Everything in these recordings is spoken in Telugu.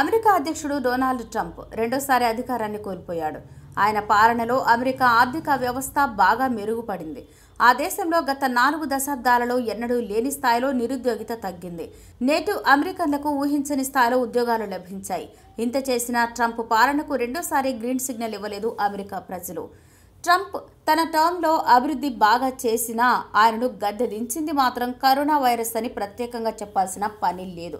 అమెరికా అధ్యక్షుడు డొనాల్డ్ ట్రంప్ రెండోసారి అధికారాన్ని కోల్పోయాడు. ఆయన పాలనలో అమెరికా ఆర్థిక వ్యవస్థ బాగా మెరుగుపడింది. ఆ దేశంలో గత 4 దశాబ్దాలలో ఎన్నడూ లేని స్థాయిలో నిరుద్యోగిత తగ్గింది. నేటివ్ అమెరికన్లకు ఊహించని స్థాయిలో ఉద్యోగాలు లభించాయి. ఇంత చేసిన ట్రంప్ పాలనకు రెండోసారి గ్రీన్ సిగ్నల్ ఇవ్వలేదు అమెరికా ప్రజలు. ట్రంప్ తన టర్మ్లో అభివృద్ధి బాగా చేసినా ఆయనను గద్దెదించింది మాత్రం కరోనా వైరస్ అని ప్రత్యేకంగా చెప్పాల్సిన పని లేదు.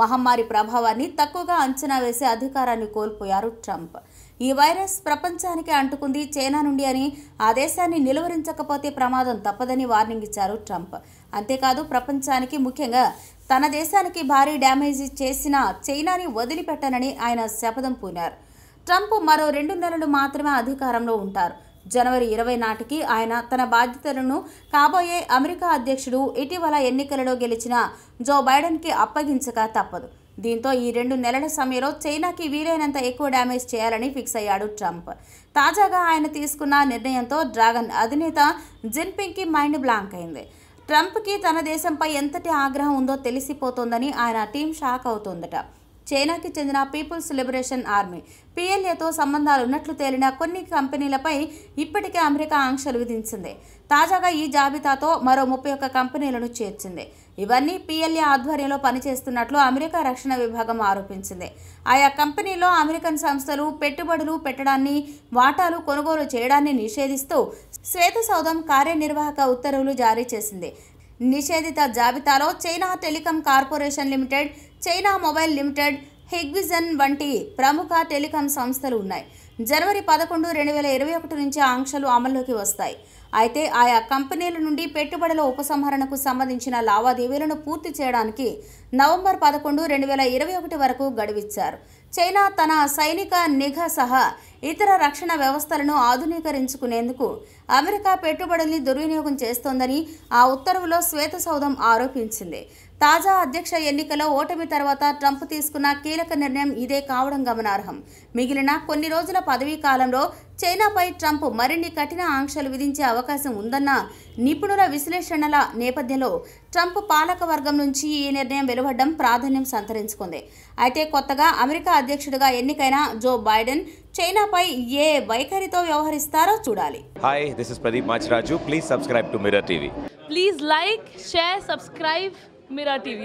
మహమ్మారి ప్రభావాన్ని తక్కువగా అంచనా వేసే అధికారాన్ని కోల్పోయారు ట్రంప్. ఈ వైరస్ ప్రపంచానికి అంటుకుంది చైనా నుండి అని, ఆ దేశాన్ని నిలువరించకపోతే ప్రమాదం తప్పదని వార్నింగ్ ఇచ్చారు ట్రంప్. అంతేకాదు, ప్రపంచానికి ముఖ్యంగా తన దేశానికి భారీ డ్యామేజ్ చేసిన చైనాని వదిలిపెట్టనని ఆయన శపథం పూనారు. ట్రంప్ మరో 2 నెలలు మాత్రమే అధికారంలో ఉంటారు. జనవరి 20 నాటికి ఆయన తన బాధ్యతలను కాబోయే అమెరికా అధ్యక్షుడు, ఇటీవల ఎన్నికలలో గెలిచిన జో బైడెన్కి అప్పగించక తప్పదు. దీంతో ఈ 2 నెలల సమయంలో చైనాకి వీలైనంత ఎక్కువ డ్యామేజ్ చేయాలని ఫిక్స్ అయ్యాడు ట్రంప్. తాజాగా ఆయన తీసుకున్న నిర్ణయంతో డ్రాగన్ అధినేత జిన్పింగ్కి మైండ్ బ్లాంక్ అయింది. ట్రంప్కి తన దేశంపై ఎంతటి ఆగ్రహం ఉందో తెలిసిపోతుందని ఆయన టీం షాక్ అవుతుందట. చైనాకి చెందిన పీపుల్స్ లిబరేషన్ ఆర్మీ పిఎల్ఏతో సంబంధాలు ఉన్నట్లు తేలిన కొన్ని కంపెనీలపై ఇప్పటికే అమెరికా ఆంక్షలు విధించింది. తాజాగా ఈ జాబితాతో మరో 31 కంపెనీలను చేర్చింది. ఇవన్నీ పిఎల్ఏ ఆధ్వర్యంలో పనిచేస్తున్నట్లు అమెరికా రక్షణ విభాగం ఆరోపించింది. ఆయా కంపెనీలో అమెరికన్ సంస్థలు పెట్టుబడులు పెట్టడాన్ని, వాటాలు కొనుగోలు చేయడాన్ని నిషేధిస్తూ శ్వేత సౌధం కార్యనిర్వాహక ఉత్తర్వులు జారీ చేసింది. నిషేధిత జాబితాలో China telecom corporation limited, China mobile limited, Hikvision వంటి ప్రముఖ టెలికాం సంస్థలు ఉన్నాయి. జనవరి 11, 2021 నుంచి ఆంక్షలు అమల్లోకి వస్తాయి. అయితే ఆయా కంపెనీల నుండి పెట్టుబడుల ఉపసంహరణకు సంబంధించిన లావాదేవీలను పూర్తి చేయడానికి నవంబర్ 11, 2021 వరకు గడువిచ్చారు. చైనా తన సైనిక నిఘా సహా ఇతర రక్షణ వ్యవస్థలను ఆధునీకరించుకునేందుకు అమెరికా పెట్టుబడుల్ని దుర్వినియోగం చేస్తోందని ఆ ఉత్తర్వులో శ్వేత సౌధం ఆరోపించింది. తాజా అధ్యక్ష ఎన్నికలో ఓటమి తర్వాత ట్రంప్ తీసుకున్న కీలక నిర్ణయం ఇదే కావడం గమనార్హం. మిగిలిన కొన్ని రోజుల పదవీ కాలంలో చైనాపై ట్రంప్ మరిన్ని కఠిన ఆంక్షలు విధించే అవకాశం ఉందన్న నిపుణుల విశ్లేషణల నేపథ్యంలో ట్రంప్ పాలకవర్గం నుంచి ఈ నిర్ణయం వెలువడడం ప్రాధాన్యం సంతరించుకుంది. అయితే కొత్తగా అమెరికా అధ్యక్షుడిగా ఎన్నికైన జో బైడెన్ చైనాపై ఏ వైఖరితో వ్యవహరిస్తారో చూడాలి. Hi, this is Pradeep Macharaju. Please subscribe to Mirror TV. Please like, share, subscribe Mirror TV.